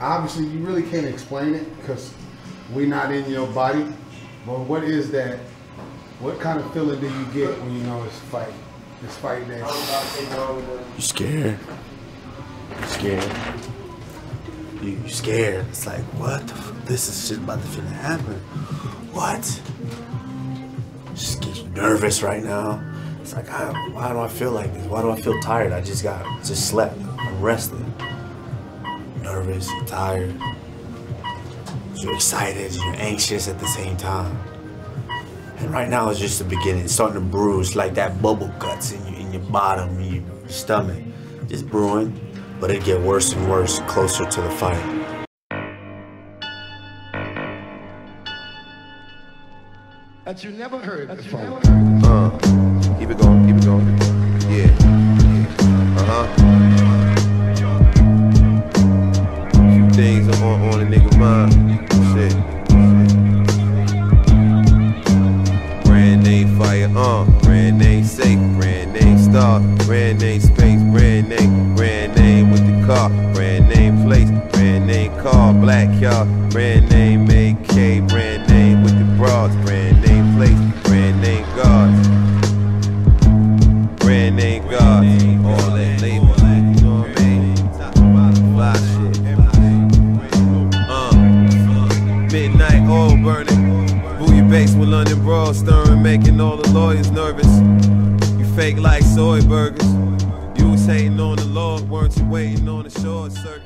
obviously you really can't explain it because we're not in your body, but what is that? What kind of feeling do you get when you know it's fight? It's fight day. You're scared. You're scared. You're scared. It's like, what the fuck? This is shit about to finna happen. What? Just get nervous right now. It's like, why do I feel like this? Why do I feel tired? I just slept. I'm rested. Nervous, you're tired. You're excited, you're anxious at the same time. And right now it's just the beginning. It's starting to brew. It's like that bubble guts in your bottom, in your stomach. Just brewing, but it get worse and worse closer to the fight. That you never heard before. Keep it going, yeah, Few things are on a nigga mind, shit. Brand name fire, brand name safe, brand name star, brand name space, brand name with the car, brand name place, brand name car, black y'all, brand name AK, brand name with the broads, brand name. Brand name God, brand name God, all that label, you know what I mean? Fly shit. Midnight oil burning, booyah bakes with London brawl stirring, making all the lawyers nervous. You fake like soy burgers. You was hating on the Lord, weren't you waiting on the short circuit?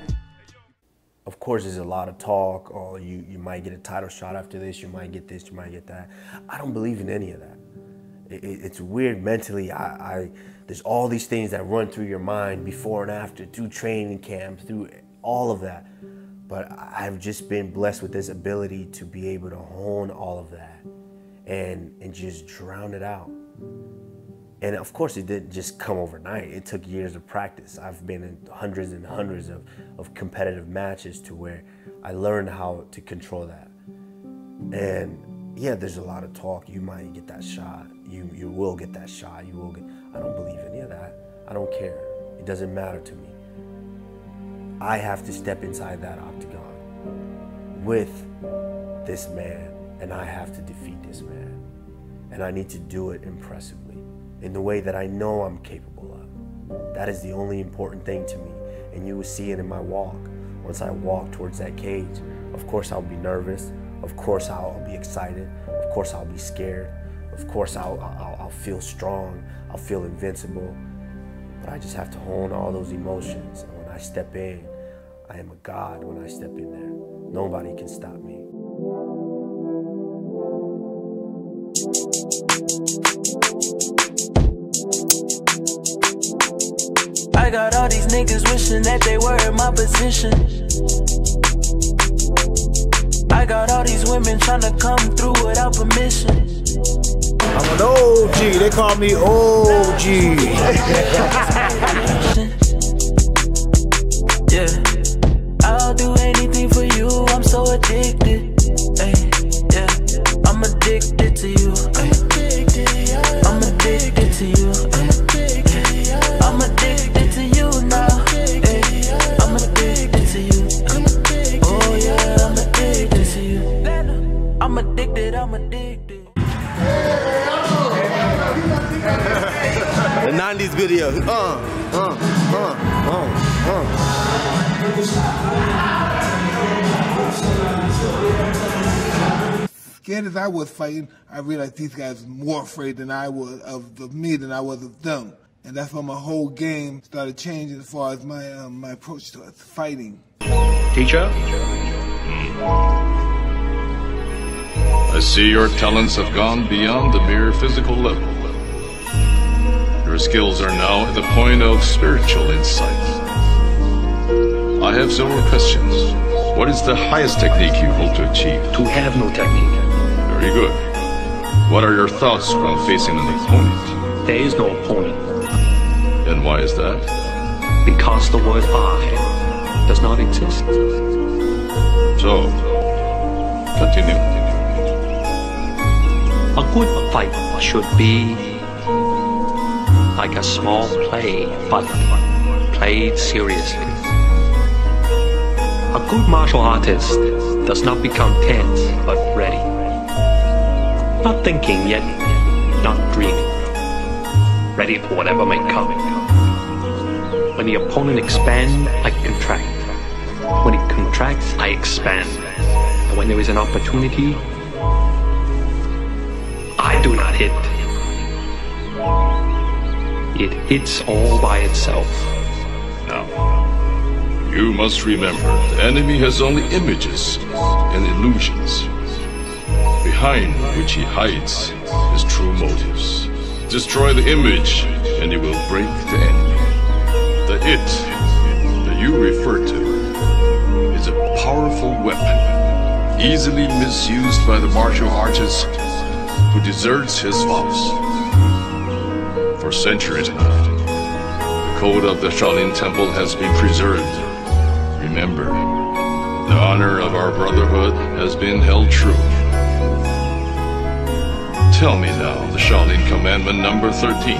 Of course, there's a lot of talk, oh, you might get a title shot after this, you might get that. I don't believe in any of that. It's weird mentally. There's all these things that run through your mind before and after, through training camp, through all of that. But I've just been blessed with this ability to be able to hone all of that and just drown it out. And of course it didn't just come overnight. It took years of practice. I've been in hundreds and hundreds of competitive matches to where I learned how to control that. And yeah, there's a lot of talk. You might get that shot. You will get that shot. You will get, I don't believe any of that. I don't care. It doesn't matter to me. I have to step inside that octagon with this man, and I have to defeat this man. And I need to do it impressively, in the way that I know I'm capable of. That is the only important thing to me. And you will see it in my walk. Once I walk towards that cage, of course I'll be nervous. Of course I'll be excited. Of course I'll be scared. Of course I'll feel strong. I'll feel invincible. But I just have to hone all those emotions. And when I step in, I am a god when I step in there. Nobody can stop me. I got all these niggas wishing that they were in my position. I got all these women trying to come through without permission. I'm an OG, they call me OG. Yeah, I'll do anything for you, I'm so addicted. Ay, yeah, I'm addicted to you. Ay, I'm addicted to you. Ay, I'm addicted. I'm addicted. The 90s video. Scared as I was fighting, I realized these guys were more afraid than I was of me than I was of them. And that's when my whole game started changing as far as my approach to fighting. Teacher? I see your talents have gone beyond the mere physical level. Your skills are now at the point of spiritual insight. I have several questions. What is the highest technique you hope to achieve? To have no technique. Very good. What are your thoughts when facing an opponent? There is no opponent. And why is that? Because the word I does not exist. So, continue. A good fight should be like a small play, but played seriously. A good martial artist does not become tense, but ready. Not thinking yet, not dreaming. Ready for whatever may come. When the opponent expands, I contract. When it contracts, I expand. And when there is an opportunity, I do not hit. It hits all by itself. Now, you must remember, the enemy has only images and illusions, behind which he hides his true motives. Destroy the image, and you will break the enemy. The it that you refer to is a powerful weapon, easily misused by the martial artist who deserts his vows. For centuries, the code of the Shaolin Temple has been preserved. Remember, the honor of our brotherhood has been held true. Tell me now the Shaolin commandment number 13.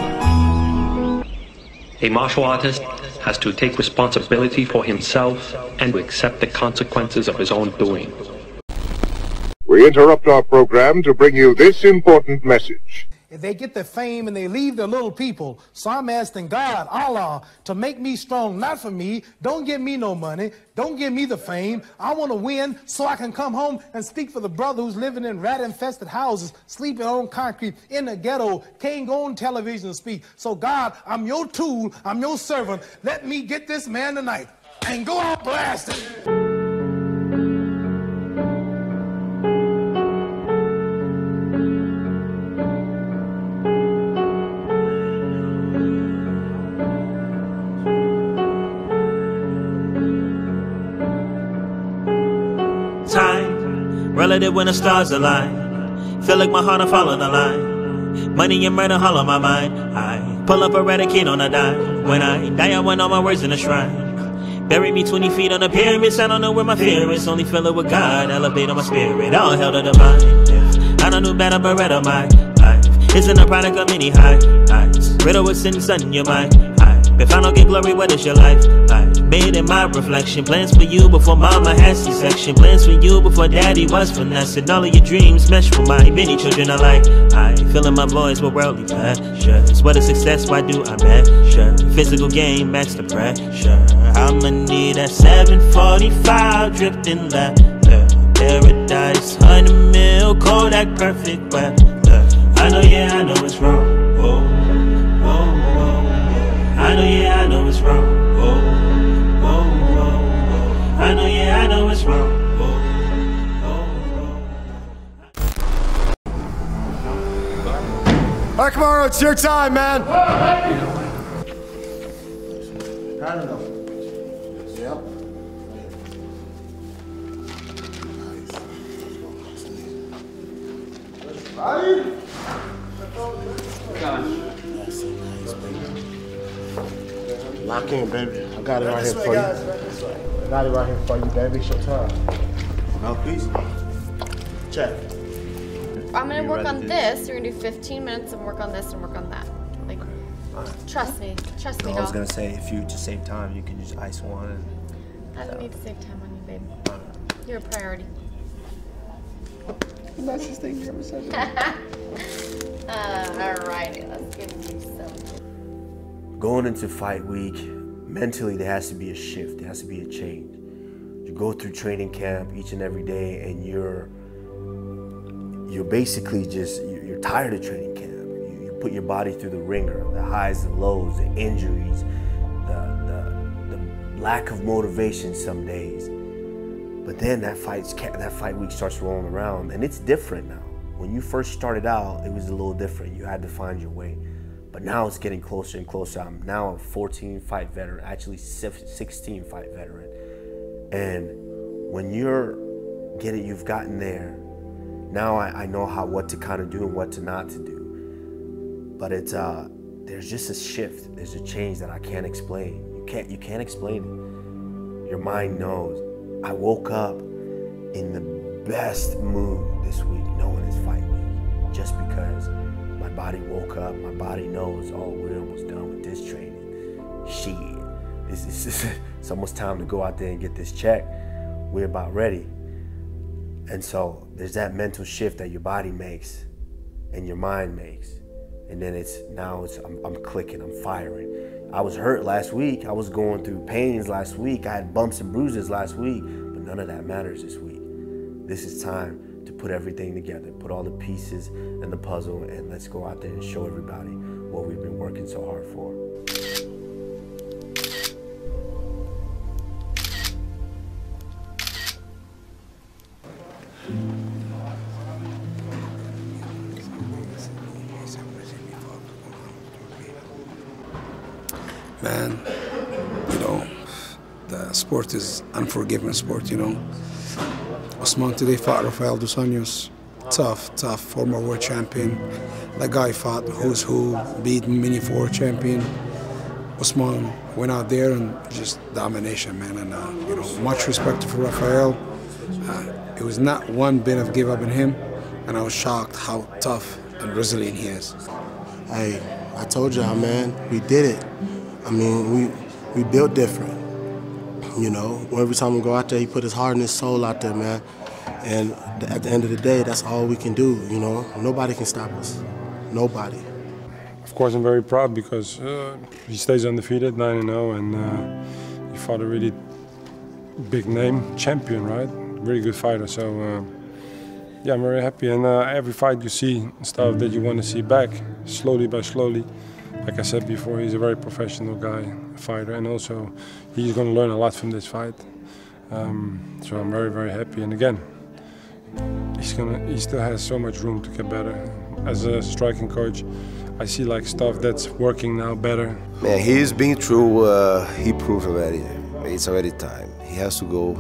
A martial artist has to take responsibility for himself and to accept the consequences of his own doing. We interrupt our program to bring you this important message. If they get their fame and they leave their little people, so I'm asking God, Allah, to make me strong, not for me. Don't give me no money. Don't give me the fame. I want to win so I can come home and speak for the brother who's living in rat-infested houses, sleeping on concrete, in the ghetto, can't go on television and speak. So God, I'm your tool. I'm your servant. Let me get this man tonight and go out blasting. Relative when the stars align, feel like my heart, I'm following the line. Money and murder, hollow my mind. I pull up a radicate on a dime. When I die, I want all my words in a shrine. Bury me 20 feet on a pyramid. I don't know where my fear is. Only fill it with God, elevate on my spirit. All hell to the divine. I don't do better, but red on my life isn't a product of many high heights. Riddle with sin, sun in your mind. If I don't get glory, what is your life? Made in my reflection. Plans for you before mama had C-section. Plans for you before daddy was finessing. All of your dreams mesh with mine. Many children alike. I filling my voice with worldly pleasures. What a success, why do I measure? Physical game, max the pressure. I'ma need that 745 dripped in leather. Paradise, 100 mil, Kodak, perfect weather. I know, yeah, I know it's wrong. I know, yeah, I know it's wrong. Oh, oh, oh, oh. I know, yeah, I know it's wrong. Oh, oh, oh. All right, Kamaru, it's your time, man. I don't know. Yep. Nice. Gosh. That's so nice, baby. Lock in, baby. I got it right here for you. I got it right here for you, baby. It's your time. No, please. Check. I'm gonna work on this. You're gonna do 15 minutes and work on this and work on that. Like, trust me. Trust me, dog. I was gonna say, if you just save time, you can just ice one. I don't need to save time on you, babe. You're a priority. The nicest thing you ever said. Alrighty, let's give you some. Going into fight week, mentally there has to be a shift, there has to be a change. You go through training camp each and every day and you're basically just, you're tired of training camp. You put your body through the ringer, the highs, the lows, the injuries, the lack of motivation some days. But then that fight week starts rolling around and it's different now. When you first started out, it was a little different. You had to find your way. But now it's getting closer and closer. I'm now a 14-fight veteran, actually 16-fight veteran. And when you've gotten there, now I know what to kind of do and what to not to do. But it's there's just a shift, there's a change that I can't explain. You can't explain it. Your mind knows. I woke up in the best mood this week, knowing it's fight week, just because. My body woke up, my body knows, oh, we're almost done with this training. Shit, it's almost time to go out there and get this check. we're about ready. And so there's that mental shift that your body makes and your mind makes. And then I'm clicking, I'm firing. I was hurt last week. I was going through pains last week. I had bumps and bruises last week, but none of that matters this week. This is time to put everything together, put all the pieces in the puzzle, and let's go out there and show everybody what we've been working so hard for. Man, you know, the sport is unforgiving sport, you know. Usman today fought Rafael dos Anjos. Tough, former world champion. That guy fought who's who, beat many world champion. Usman went out there and just domination, man. And, you know, much respect for Rafael. It was not one bit of give up in him. And I was shocked how tough and resilient he is. Hey, I told y'all, man, we did it. I mean, we built different, you know. Every time we go out there, he put his heart and his soul out there, man. And at the end of the day, that's all we can do, you know. Nobody can stop us. Nobody. Of course, I'm very proud because he stays undefeated, 9-0, and he fought a really big name champion, right? Really good fighter. So, yeah, I'm very happy. And every fight you see, stuff that you want to see back, slowly by slowly. Like I said before, he's a very professional guy, a fighter, and also he's going to learn a lot from this fight. So I'm very, very happy. And again, he still has so much room to get better. As a striking coach, I see like stuff that's working now better. Man, he's been through. He proved already. It's already time. He has to go.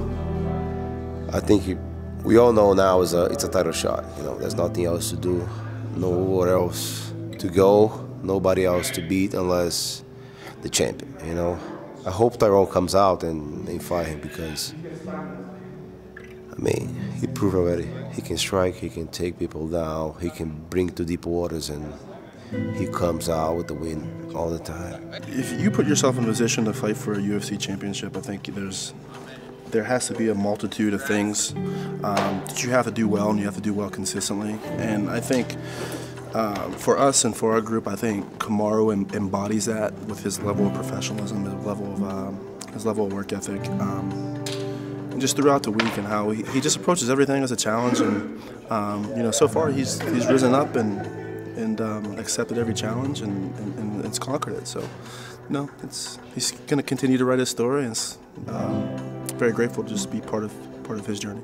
I think we all know now it's a title shot. You know, there's nothing else to do, nowhere else to go. Nobody else to beat unless the champion, you know. I hope Tyron comes out and fight him because, I mean, he proved already. He can strike, he can take people down, he can bring to deep waters, and he comes out with the win all the time. If you put yourself in a position to fight for a UFC championship, I think there has to be a multitude of things that you have to do well, and you have to do well consistently. And I think for us and for our group, I think Kamaru embodies that with his level of professionalism, his level of work ethic, and just throughout the week and how he just approaches everything as a challenge. And you know, so far he's risen up and accepted every challenge and it's conquered it. So, you know, he's going to continue to write his story, and it's very grateful to just be part of his journey.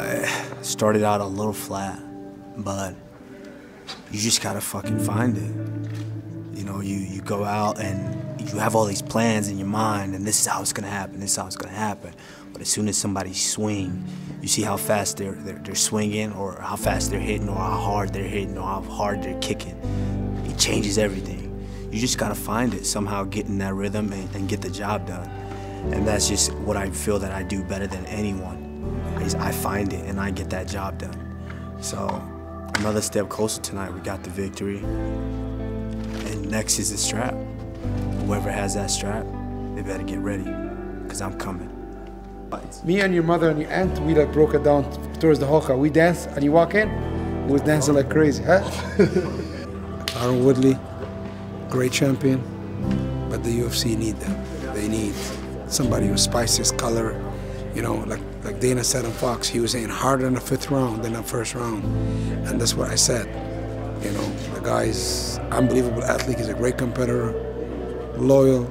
I started out a little flat, but you just gotta fucking find it. You know, you go out and you have all these plans in your mind, and this is how it's gonna happen, this is how it's gonna happen. But as soon as somebody swings, you see how fast they're swinging, or how fast they're hitting, or how hard they're hitting, or how hard they're kicking. It changes everything. You just gotta find it, somehow get in that rhythm and get the job done. And that's just what I feel that I do better than anyone, is I find it and I get that job done. So, another step closer tonight. We got the victory, and next is the strap. Whoever has that strap, they better get ready, because I'm coming. Me and your mother and your aunt, we like broke it down towards the hookah. We dance, and you walk in, we was dancing like crazy, huh? Tyron Woodley, great champion, but the UFC need them. They need somebody who spices color. You know, like Dana said on Fox, he was saying harder in the fifth round than the first round. And that's what I said. You know, the guy's unbelievable athlete. He's a great competitor, loyal.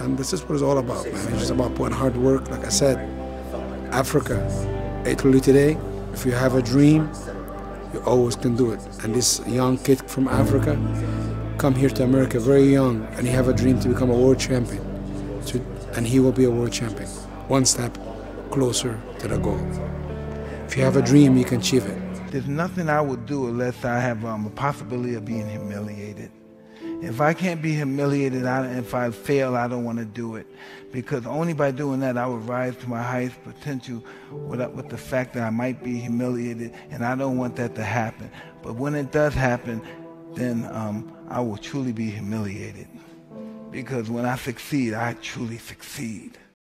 And this is what it's all about, man. It's just about putting hard work. Like I said, Africa, Italy today, if you have a dream, you always can do it. And this young kid from Africa come here to America very young, and he have a dream to become a world champion. And he will be a world champion. One step closer to the goal. If you have a dream, you can achieve it. There's nothing I would do unless I have a possibility of being humiliated. If I can't be humiliated, if I fail, I don't want to do it. Because only by doing that, I would rise to my highest potential with the fact that I might be humiliated, and I don't want that to happen. But when it does happen, then I will truly be humiliated. Because when I succeed, I truly succeed.